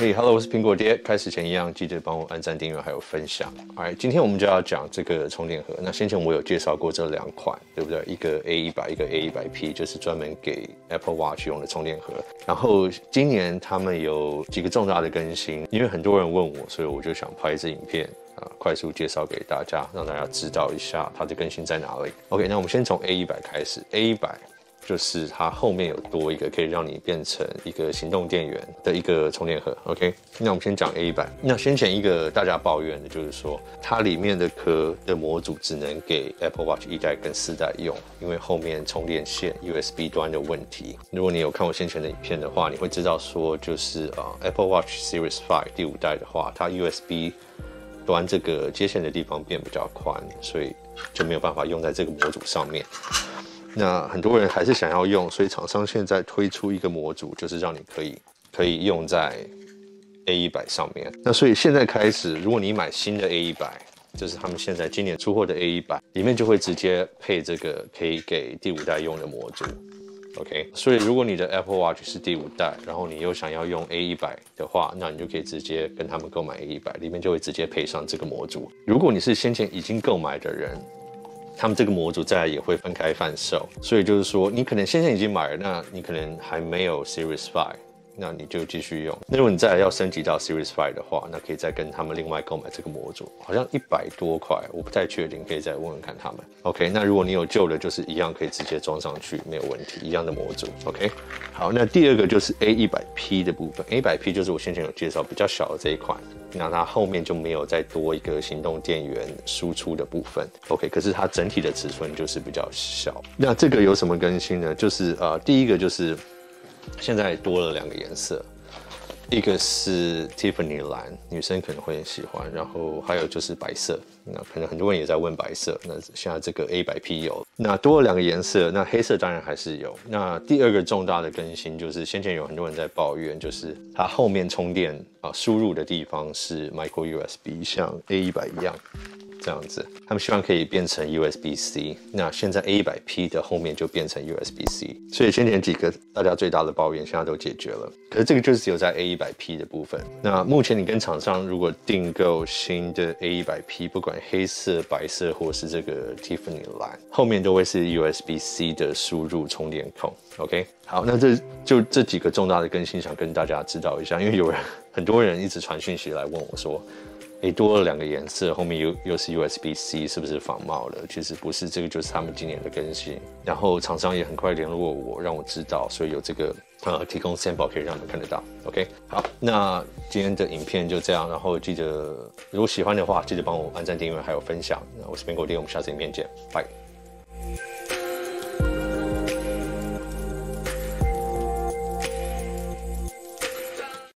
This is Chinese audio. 嘿 ，Hello， 我是苹果爹。开始前一样，记得帮我按赞、订阅还有分享。哎，今天我们就要讲这个充电盒。那先前我有介绍过这两款，对不对？一个 A100， 一个 A100P， 就是专门给 Apple Watch 用的充电盒。然后今年他们有几个重大的更新，因为很多人问我，所以我就想拍一支影片。 快速介绍给大家，让大家知道一下它的更新在哪里。OK， 那我们先从 A100 开始。A100 就是它后面有多一个可以让你变成一个行动电源的一个充电盒。OK， 那我们先讲 A100。那先前一个大家抱怨的就是说，它里面的壳的模组只能给 Apple Watch 1代跟4代用，因为后面充电线 USB 端的问题。如果你有看我先前的影片的话，你会知道说，就是Apple Watch Series 5第5代的话，它 USB 端这个接线的地方变比较宽，所以就没有办法用在这个模组上面。那很多人还是想要用，所以厂商现在推出一个模组，就是让你可以用在 A100 上面。那所以现在开始，如果你买新的 A100， 就是他们现在今年出货的 A100， 里面就会直接配这个可以给第5代用的模组。 OK， 所以如果你的 Apple Watch 是第5代，然后你又想要用 A100 的话，那你就可以直接跟他们购买 A100， 里面就会直接配上这个模组。如果你是先前已经购买的人，他们这个模组再来也会分开贩售。所以就是说，你可能先前已经买了，那你可能还没有 Series 5， 那你就继续用。那如果你再来要升级到 Series 5的话，那可以再跟他们另外购买这个模组，好像100多块，我不太确定，可以再问问看他们。OK， 那如果你有旧的，就是一样可以直接装上去，没有问题，一样的模组。OK， 好，那第二个就是 A100P 的部分。A100P 就是我先前有介绍比较小的这一款，那它后面就没有再多一个行动电源输出的部分。OK， 可是它整体的尺寸就是比较小。那这个有什么更新呢？就是第一个就是 现在多了2个颜色，一个是 Tiffany 蓝，女生可能会很喜欢，然后还有就是白色，那可能很多人也在问白色，那现在这个 A100P 有，那多了2个颜色，那黑色当然还是有。那第二个重大的更新就是，先前有很多人在抱怨，就是它后面充电输入的地方是 Micro USB， 像 A100 一样。 这样子，他们希望可以变成 USB-C。那现在 A100P 的后面就变成 USB-C， 所以先前几个大家最大的抱怨现在都解决了。可是这个就是只有在 A100P 的部分。那目前你跟厂商如果订购新的 A100P， 不管黑色、白色或是这个 Tiffany 蓝，后面都会是 USB-C 的输入充电孔。OK， 好，那这几个重大的更新想跟大家知道一下，因为很多人一直传讯息来问我说， 诶，多了2个颜色，后面又是 USB-C， 是不是仿冒的？其实不是，这个就是他们今年的更新。然后厂商也很快联络我，让我知道，所以有这个提供 sample 可以让你们看得到。OK， 好，那今天的影片就这样。然后记得，如果喜欢的话，记得帮我按赞、订阅还有分享。那我是苹果爹，我们下次影片见，拜。